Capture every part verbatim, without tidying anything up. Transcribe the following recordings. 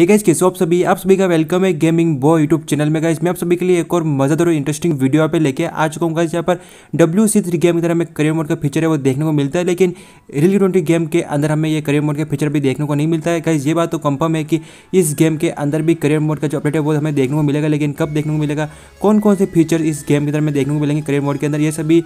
ये गाइस कैसे हो आप सभी आप सभी का वेलकम है गेमिंग बॉय यूट्यूब चैनल में। गाइस मैं आप सभी के लिए एक और मजेदार और इंटरेस्टिंग वीडियो पे लेके आ चुका हूँ। गाइस यहाँ पर डब्ल्यू सी थ्री गेम की तरह हमें करियर मोड का फीचर है वो देखने को मिलता है, लेकिन रील ट्वेंटी गेम के अंदर हमें ये करियर मोड का फीचर भी देखने को नहीं मिलता है। गाइस ये बात तो कंफर्म है कि इस गेम के अंदर भी करियर मोड का जो अपडेट है वो हमें देखने को मिलेगा, लेकिन कब देखने को मिलेगा, कौन कौन से फीचर इस गेम के अंदर हमें देखने को मिलेंगे करियर मोड के अंदर, ये सभी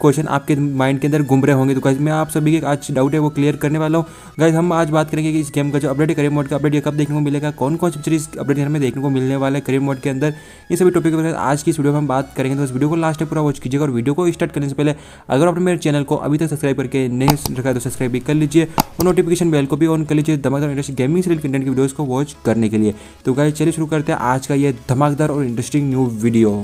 क्वेश्चन आपके माइंड के अंदर घूम रहे होंगे। तो गाइस मैं आप सभी के आज डाउट है वो क्लियर करने वाला हूँ। गाइस हम आज बात करेंगे कि इस गेम का जो अपडेट है करियर मोड का अपडेट ये कब देखने को मिलेगा, कौन कौन सी फीचर इस अपडेट हमें देखने को मिलने वाला है करियर मोड के अंदर, ये सभी टॉपिक पर आज की वीडियो में हम बात करेंगे। तो इस वीडियो को लास्ट तक पूरा वॉच कीजिएगा। और वीडियो को स्टार्ट करने से पहले अगर आपने मेरे चैनल को अभी तक सब्सक्राइब करके नहीं रखा है तो सब्सक्राइब भी कर लीजिए और नोटिफिकेशन बेल को भी ऑन कर लीजिए धमाकेदार इंटरेस्टिंग गेमिंग से रिलेटेड कंटेंट की वीडियोस को वॉच करने के लिए। तो गाइस चलिए शुरू करते हैं आज का ये धमाकेदार और इंटरेस्टिंग न्यू वीडियो।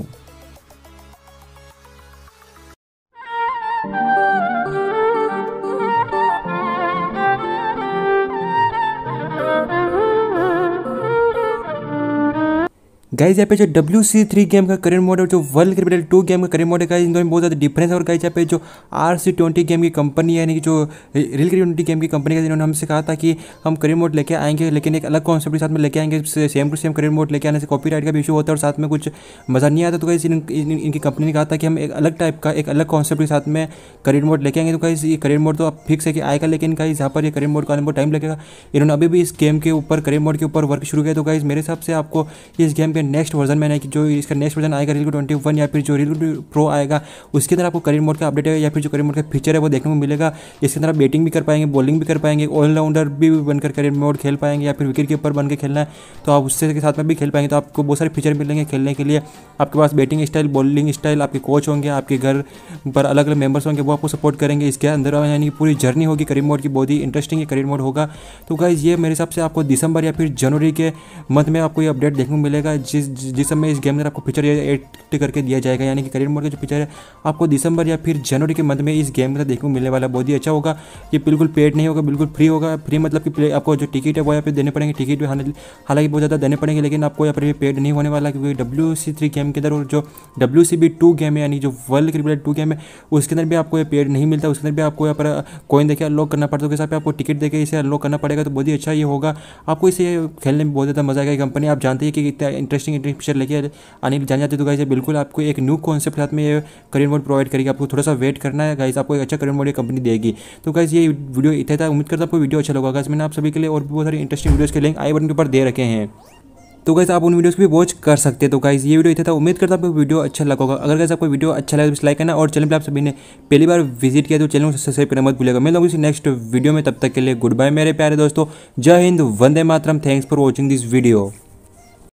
गाइस यहाँ पे जो डब्ल्यू सी थ्री गेम का करियर मोड है, जो वर्ल्ड क्रिकेट टू गेम का करियर मोड है, गाइस इन दोनों में बहुत ज़्यादा डिफरेंस है। और गाइस यहाँ पे जो आर सी ट्वेंटी गेम की कंपनी है, यानी कि जो रील ट्वेंटी गेम की कंपनी है, इन्होंने हमसे कहा था कि हम करियर मोड लेके आएंगे, लेकिन एक अलग कॉन्सेप्ट के साथ में लेके आएंगे। Same to same career mode लेके आने से कॉपीराइट का भी इशू होता है और साथ में कुछ मज़ा नहीं आता। तो गाइस इन, इन, इन, इनकी कंपनी ने कहा था कि हम एक अलग टाइप का एक अलग कॉन्सेप्ट के साथ में करियर मोड लेके आएंगे। तो गाइस ये करियर मोड तो अब फिक्स है कि आएगा, लेकिन गाइस यहाँ पर ये करियर मोड का आने में टाइम लगेगा। इन्होंने अभी भी इस गेम के ऊपर करियर मोड के ऊपर वर्क शुरू किया। तो गाइस मेरे हिसाब से आपको इस गेम के नेक्स्ट वर्जन में, कि जो इसका नेक्स्ट वर्जन आएगा रील ट्वेंटी वन या फिर जो रील प्रो आएगा, उसके अंदर आपको करियर मोड का अपडेट है या फिर जो करियर मोड का फीचर है वो देखने को मिलेगा। इसके अंदर आप बैटिंग भी कर पाएंगे, बॉलिंग भी कर पाएंगे, ऑलराउंडर भी बनकर करियर मोड खेल पाएंगे, या फिर विकेट कीपर बनकर खेलना है तो आप उससे के साथ में भी खेल पाएंगे। तो आपको बहुत सारे फीचर मिलेंगे खेलने के लिए। आपके पास बैटिंग स्टाइल, बॉलिंग स्टाइल, आपके कोच होंगे, आपके घर पर अलग अलग मेम्बर्स होंगे, वो आपको सपोर्ट करेंगे। इसके अंदर यानी पूरी जर्नी होगी करियर मोड की, बहुत ही इंटरेस्टिंग करियर मोड होगा। तो गाइस ये मेरे हिसाब से आपको दिसंबर या फिर जनवरी के मंथ में आपको ये अपडेट देखने को मिलेगा, जिस जिस समय इस गेम में आपको फीचर एड करके दिया जाएगा। यानी कि करियर मोड का जो फीचर है आपको दिसंबर या फिर जनवरी के मंथ में इस गेम में देखने को मिलने वाला, बहुत ही अच्छा होगा। ये बिल्कुल पेड नहीं होगा, बिल्कुल फ्री होगा। फ्री मतलब कि आपको जो टिकट है वो यहाँ पे देने पड़ेंगे, टिकट भी हालांकि बहुत ज़्यादा देने पड़ेंगे, लेकिन आपको यहाँ पर पेड नहीं होने वाला, क्योंकि डब्ल्यू सी थ्री गेम के अंदर और जो W C B two game है, यानी जो वर्ल्ड क्रिकेट टू गेम है, उसके अंदर भी आपको ये पेड नहीं मिलता। उसके अंदर भी आपको यहाँ पर कॉइन देकर अनलॉक करना पड़ता है, उसके साथ आपको टिकट देकर इसे अनलॉक करना पड़ेगा। तो बहुत ही अच्छा ये होगा, आपको इसे खेलने में बहुत ज़्यादा मजा आएगा। कंपनी आप जानते हैं कि इतना इंटरेस्टिंग इंटरेस्टिंग फीचर लेके आने जाने जाते। तो गाइस बिल्कुल आपको एक न्यू कॉन्सेप्ट के साथ में ये करियर मोड प्रोवाइड करेगी, आपको थोड़ा सा वेट करना है। गाइस आपको एक अच्छा करियर मोड ये कंपनी देगी। तो गाइस ये वीडियो इतना था, उम्मीद करता हूं आपको वीडियो अच्छा लगा। गाइस मैंने आप सभी के लिए और बहुत सारे इंटरेस्टिंग वीडियोज़ के लिंक आई बटन के ऊपर दे रखे हैं, तो गाइस आप उन वीडियोस को भी वॉच कर सकते हैं। तो गाइस ये वीडियो इतना था, उम्मीद करता हूं आपको वीडियो अच्छा लगा होगा। अगर गाइस आपको वीडियो अच्छा लगा तो इस लाइक करना, और चैनल पर आप सभी ने पहली बार विजिट किया तो चैनल को सब्सक्राइब करना मत भूलिएगा। मिलूंगा इसी नेक्स्ट वीडियो में, तब तक के लिए गुड बाय मेरे प्यारे दोस्तों। जय हिंद, वंदे मातरम। Thanks for watching this video.